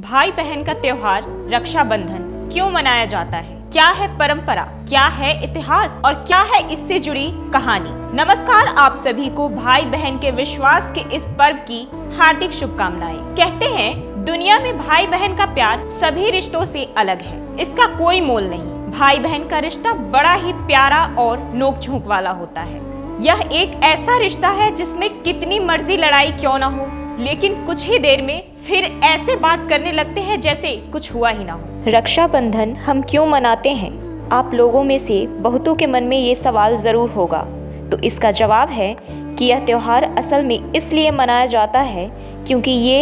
भाई बहन का त्योहार रक्षाबंधन क्यों मनाया जाता है? क्या है परंपरा, क्या है इतिहास और क्या है इससे जुड़ी कहानी? नमस्कार, आप सभी को भाई बहन के विश्वास के इस पर्व की हार्दिक शुभकामनाएं। कहते हैं दुनिया में भाई बहन का प्यार सभी रिश्तों से अलग है, इसका कोई मोल नहीं। भाई बहन का रिश्ता बड़ा ही प्यारा और नोकझोंक वाला होता है। यह एक ऐसा रिश्ता है जिसमें कितनी मर्जी लड़ाई क्यों ना हो, लेकिन कुछ ही देर में फिर ऐसे बात करने लगते हैं जैसे कुछ हुआ ही ना हो। रक्षाबंधन हम क्यों मनाते हैं? आप लोगों में से बहुतों के मन में ये सवाल ज़रूर होगा, तो इसका जवाब है कि यह त्यौहार असल में इसलिए मनाया जाता है क्योंकि ये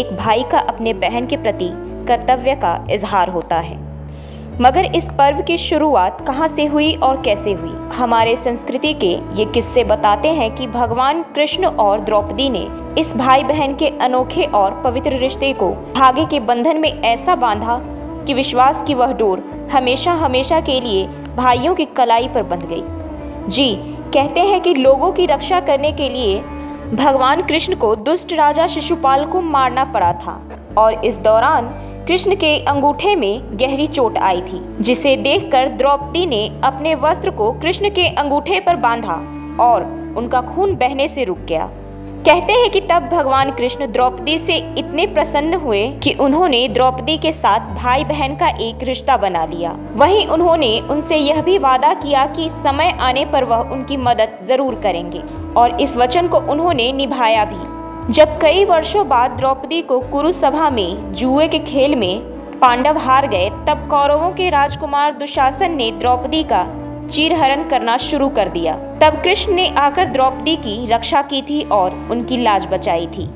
एक भाई का अपने बहन के प्रति कर्तव्य का इजहार होता है। मगर इस पर्व की शुरुआत कहाँ से हुई और कैसे हुई? हमारे संस्कृति के ये किस्से बताते हैं कि भगवान कृष्ण और द्रौपदी ने इस भाई बहन के अनोखे और पवित्र रिश्ते को धागे के बंधन में ऐसा बांधा कि विश्वास की वह डोर हमेशा हमेशा के लिए भाइयों की कलाई पर बंध गई। जी, कहते हैं कि लोगों की रक्षा करने के लिए भगवान कृष्ण को दुष्ट राजा शिशुपाल को मारना पड़ा था और इस दौरान कृष्ण के अंगूठे में गहरी चोट आई थी, जिसे देखकर द्रौपदी ने अपने वस्त्र को कृष्ण के अंगूठे पर बांधा और उनका खून बहने से रुक गया। कहते हैं कि तब भगवान कृष्ण द्रौपदी से इतने प्रसन्न हुए कि उन्होंने द्रौपदी के साथ भाई बहन का एक रिश्ता बना लिया। वहीं उन्होंने उनसे यह भी वादा किया कि समय आने पर वह उनकी मदद जरूर करेंगे और इस वचन को उन्होंने निभाया भी। जब कई वर्षों बाद द्रौपदी को कुरुसभा में जुए के खेल में पांडव हार गए, तब कौरवों के राजकुमार दुशासन ने द्रौपदी का चीरहरण करना शुरू कर दिया। तब कृष्ण ने आकर द्रौपदी की रक्षा की थी और उनकी लाज बचाई थी।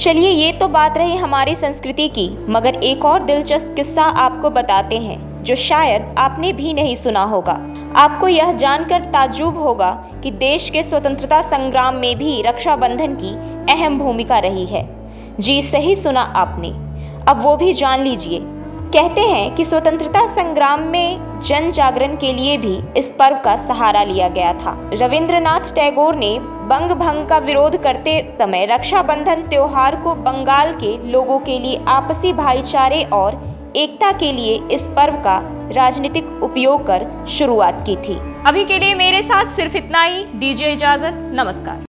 चलिए, ये तो बात रही हमारी संस्कृति की, मगर एक और दिलचस्प किस्सा आपको बताते हैं जो शायद आपने भी नहीं सुना होगा। आपको यह जानकर ताज्जुब होगा कि देश के स्वतंत्रता संग्राम में भी रक्षाबंधन की अहम भूमिका रही है। जी सही सुना आपने, अब वो भी जान लीजिए। कहते हैं कि स्वतंत्रता संग्राम में जन जागरण के लिए भी इस पर्व का सहारा लिया गया था। रविंद्रनाथ टैगोर ने बंग भंग का विरोध करते समय रक्षाबंधन त्योहार को बंगाल के लोगों के लिए आपसी भाईचारे और एकता के लिए इस पर्व का राजनीतिक उपयोग कर शुरुआत की थी। अभी के लिए मेरे साथ सिर्फ इतना ही, दीजिए इजाजत, नमस्कार।